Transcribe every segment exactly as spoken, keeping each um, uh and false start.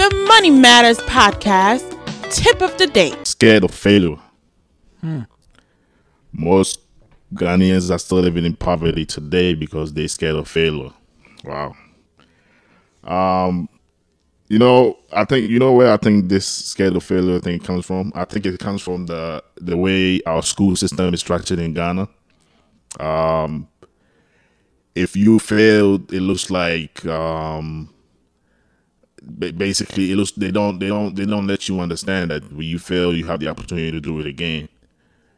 The Money Matters Podcast tip of the day. Scared of failure. Hmm. Most Ghanaians are still living in poverty today because they're scared of failure. Wow. Um, you know, I think, you know where I think this scared of failure thing comes from? I think it comes from the, the way our school system is structured in Ghana. Um, if you failed, it looks like, um, basically it looks, they don't, they don't, they don't let you understand that when you fail, you have the opportunity to do it again.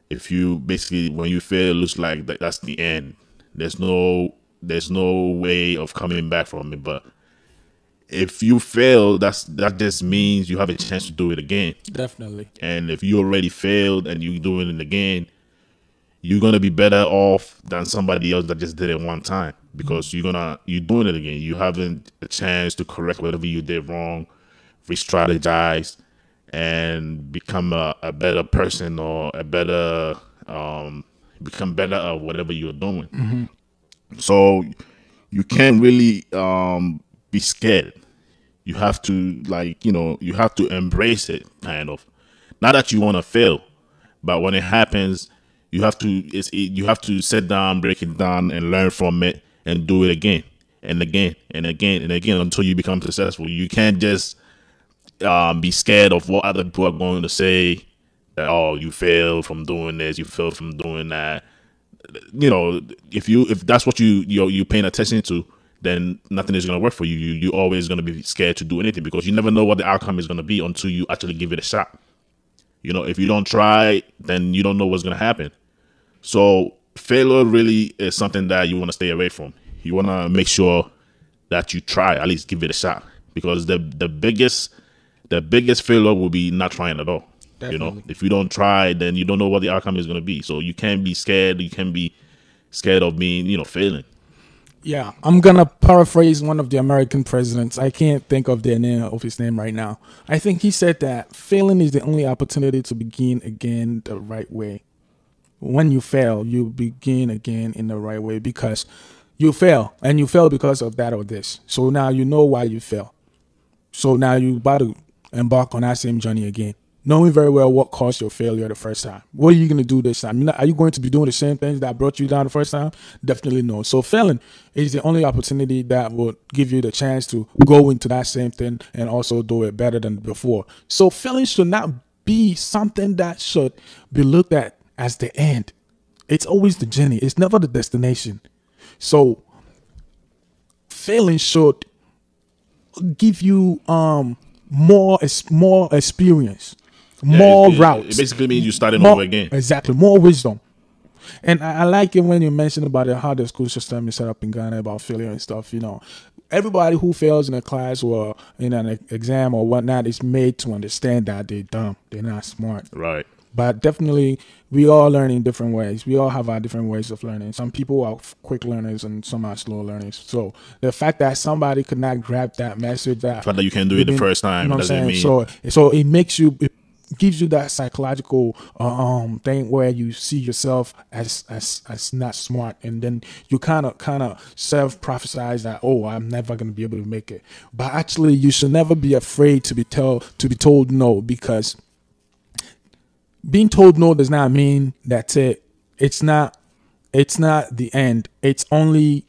If you basically, when you fail, it looks like that, that's the end. There's no, there's no way of coming back from it. But if you fail, that's, that just means you have a chance to do it again. Definitely. And if you already failed and you doing it again, you're going to be better off than somebody else that just did it one time, because you're gonna, you're doing it again. You haven't a chance to correct whatever you did wrong, re-strategize, and become a, a better person or a better, um, become better at whatever you're doing. Mm-hmm. So you can't really um, be scared. You have to, like, you know, you have to embrace it, kind of. Not that you want to fail, but when it happens, you have to it's, it, you have to sit down, break it down, and learn from it, and do it again and again and again and again until you become successful. You can't just um, be scared of what other people are going to say. That, oh, you failed from doing this, you failed from doing that. You know, if you if that's what you you you're paying attention to, then nothing is going to work for you. You you're always going to be scared to do anything, because you never know what the outcome is going to be until you actually give it a shot. You know, if you don't try, then you don't know what's going to happen. So failure really is something that you want to stay away from. You want to make sure that you try, at least give it a shot, because the the biggest the biggest failure will be not trying at all. Definitely. You know, if you don't try, then you don't know what the outcome is going to be. So you can't be scared. You can't be scared of being, you know, failing. Yeah, I'm going to paraphrase one of the American presidents. I can't think of their name, of his name right now. I think he said that failing is the only opportunity to begin again the right way. When you fail, you begin again in the right way, because you fail, and you fail because of that or this. So now you know why you fail. So now you're about to embark on that same journey again, knowing very well what caused your failure the first time. What are you going to do this time? Are you going to be doing the same things that brought you down the first time? Definitely no. So failing is the only opportunity that will give you the chance to go into that same thing and also do it better than before. So failing should not be something that should be looked at as the end. It's always the journey. It's never the destination. So failing should give you um more more experience, yeah, more it, routes. It basically means you started over again. Exactly, more wisdom. And I, I like it when you mentioned about it, how the school system is set up in Ghana about failure and stuff. You know, everybody who fails in a class or in an exam or whatnot is made to understand that they're dumb. They're not smart. Right. But definitely, we all learn in different ways. We all have our different ways of learning. Some people are quick learners and some are slow learners. So the fact that somebody could not grab that message, that the fact that you can't do it the first time, you know what I'm saying? So, so it makes you, it gives you that psychological um thing where you see yourself as as as not smart, and then you kind of kind of self prophesize that, oh, I'm never gonna be able to make it. But actually, you should never be afraid to be tell to be told no, because being told no does not mean that's it. It's not, it's not the end. It's only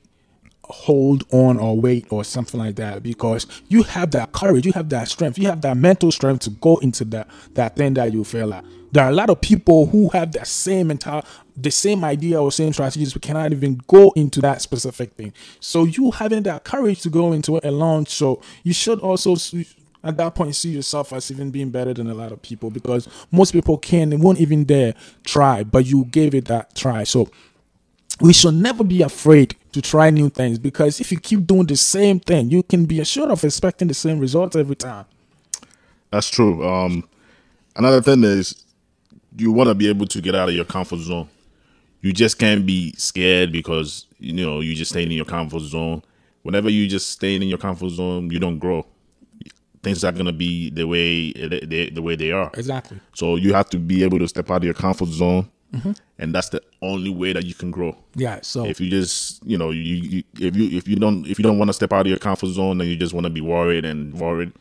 hold on or wait or something like that, because you have that courage, you have that strength, you have that mental strength to go into that that thing that you fail at. There are a lot of people who have that same mental, the same idea or same strategies, but cannot even go into that specific thing. So you having that courage to go into it alone. So you should also, at that point, see yourself as even being better than a lot of people, because most people can and won't even dare try, but you gave it that try. So we should never be afraid to try new things, because if you keep doing the same thing, you can be assured of expecting the same results every time. That's true. Um, another thing is, you want to be able to get out of your comfort zone. You just can't be scared because, you know, you're just staying in your comfort zone. Whenever you just stay in your comfort zone, you don't grow. Things are going to be the way they, the way they are. Exactly. So you have to be able to step out of your comfort zone, mm-hmm. and that's the only way that you can grow. Yeah. So if you just, you know, you, you if you if you don't if you don't want to step out of your comfort zone, and you just want to be worried and worried,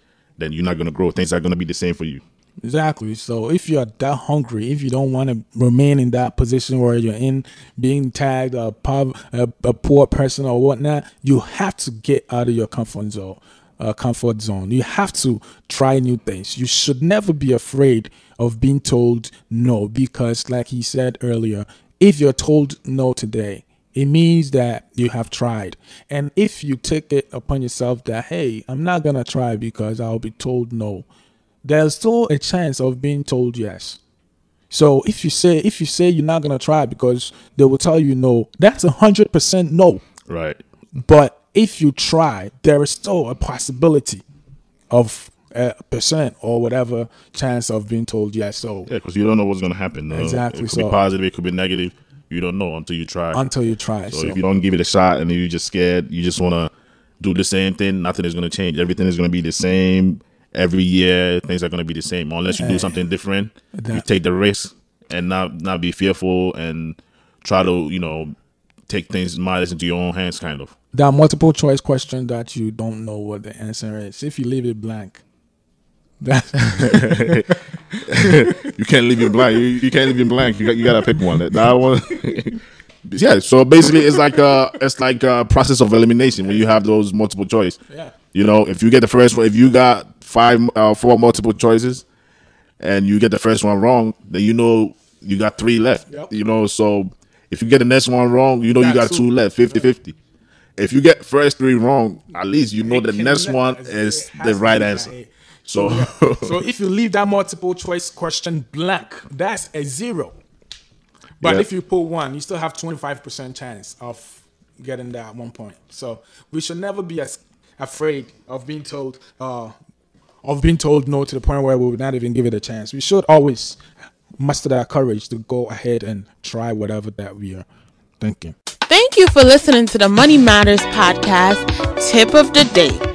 then you're not going to grow. Things are going to be the same for you. Exactly. So if you're that hungry, if you don't want to remain in that position where you're in, being tagged a, pub, a, a poor person or whatnot, you have to get out of your comfort zone. Uh, comfort zone. You have to try new things. You should never be afraid of being told no, because like he said earlier, if you're told no today, it means that you have tried. And if you take it upon yourself that, hey, I'm not going to try because I'll be told no, there's still a chance of being told yes. So if you say if you say you're not going to try because they will tell you no, that's one hundred percent no. Right. But if you try, there is still a possibility of a percent or whatever chance of being told yes. So yeah, because you don't know what's going to happen. Uh, exactly. It could so, be positive. It could be negative. You don't know until you try. Until you try. So, so if you don't give it a shot and you're just scared, you just want to do the same thing, nothing is going to change. Everything is going to be the same. Every year, things are going to be the same. Unless you do something different, that, you take the risk and not not be fearful and try to, you know, take things matters into your own hands, kind of. There are multiple choice questions that you don't know what the answer is. If you leave it blank, that's you can't leave it blank. You, you can't leave it blank. You got you gotta pick one. That, that one. Yeah. So basically, it's like a it's like a process of elimination when you have those multiple choice. Yeah. You know, if you get the first one, if you got five, uh, four multiple choices, and you get the first one wrong, then you know you got three left. Yep. You know, so if you get the next one wrong, you know you got two left, fifty fifty. If you get first three wrong, at least you know the next one is the right answer. So, so if you leave that multiple choice question blank, that's a zero. But yeah, if you pull one, you still have twenty-five percent chance of getting that at one point. So we should never be as afraid of being told uh, of being told no to the point where we would not even give it a chance. We should always muster that courage to go ahead and try whatever that we are thinking. Thank you for listening to the Money Matters Podcast Tip of the Day.